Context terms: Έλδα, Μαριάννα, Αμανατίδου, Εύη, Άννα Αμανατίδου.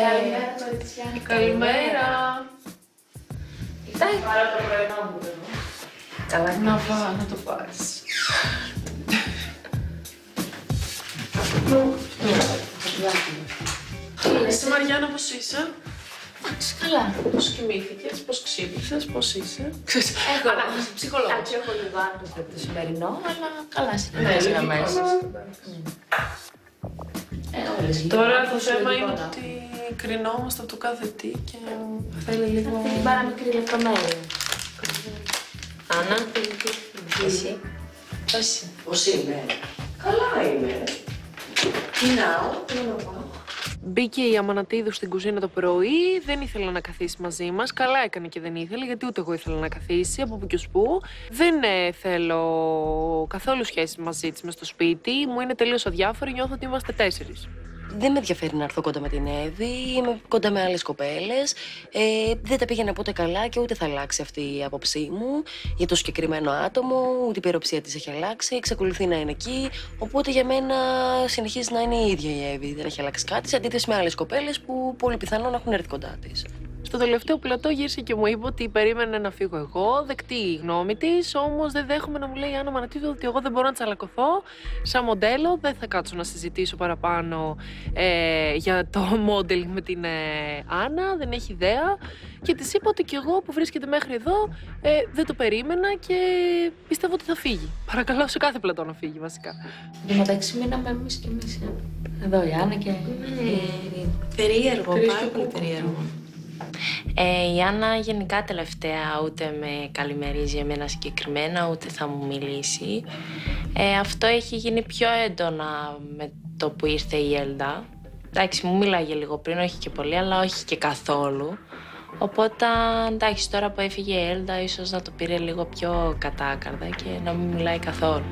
Καλημέρα, κοριτσιά. Καλημέρα. Κοιτάξτε. Πάρω το πρωινό μου, εδώ. Καλά, να πάω, να το πάρεις. Εσύ, Μαριάννα, πώς είσαι? Εντάξει, καλά. Πώς κοιμήθηκες, πώς ξύπνησες, πώς είσαι? Έχω ανάγκη, ψυχολόγος. Εντάξει, έχω λίγο άνθρωπο το σημερινό, αλλά καλά συγκεκριμένες γραμμές. Τώρα το θέμα είναι ότι κρινόμαστε από το κάθε τι και θέλει λίγο... Αυτή την πάρα μικρή λεπτομέρεια. Άννα, εσύ. Εσύ. Πώς είμαι? Καλά είμαι. Κοινάω, τι να πάω. Μπήκε η Αμανατίδου στην κουζίνα το πρωί, δεν ήθελε να καθίσει μαζί μας. Καλά έκανε και δεν ήθελε, γιατί ούτε εγώ ήθελα να καθίσει, από που κι ως που. Δεν θέλω καθόλου σχέση μαζί της μες στο σπίτι, μου είναι τελείως αδιάφορη, νιώθω ότι είμαστε τέσσερις. Δεν με ενδιαφέρει να έρθω κοντά με την Εύη, είμαι κοντά με άλλες κοπέλες. Δεν τα πήγαινα ποτέ καλά και ούτε θα αλλάξει αυτή η άποψή μου για το συγκεκριμένο άτομο, ούτε η υπεροψία της έχει αλλάξει, εξακολουθεί να είναι εκεί. Οπότε για μένα συνεχίζει να είναι η ίδια η Εύη, δεν έχει αλλάξει κάτι, σε αντίθεση με άλλες κοπέλες που πολύ πιθανόν έχουν έρθει κοντά της. Στο τελευταίο πλατό γύρισε και μου είπε ότι περίμενε να φύγω εγώ, δεκτή η γνώμη της, όμως δεν δέχομαι να μου λέει η Άννα Αμανατίδου ότι εγώ δεν μπορώ να τσαλακωθώ σαν μοντέλο, δεν θα κάτσω να συζητήσω παραπάνω για το μόντελ με την Άννα, δεν έχει ιδέα. Και της είπα ότι κι εγώ που βρίσκεται μέχρι εδώ δεν το περίμενα και πιστεύω ότι θα φύγει. Παρακαλώ σε κάθε πλατό να φύγει βασικά. Εντάξει, μείναμε εμείς και εμείς. Εδώ η Άννα και η... Περίεργο, πάρα πολύ περίεργο. Η Άννα γενικά τελευταία ούτε με καλημερίζει εμένα συγκεκριμένα, ούτε θα μου μιλήσει. Αυτό έχει γίνει πιο έντονα με το που ήρθε η Έλδα. Εντάξει, μου μιλάγε λίγο πριν, όχι και πολύ, αλλά όχι και καθόλου. Οπότε, εντάξει, τώρα που έφυγε η Έλδα, ίσως να το πήρε λίγο πιο κατάκαρδα και να μην μιλάει καθόλου.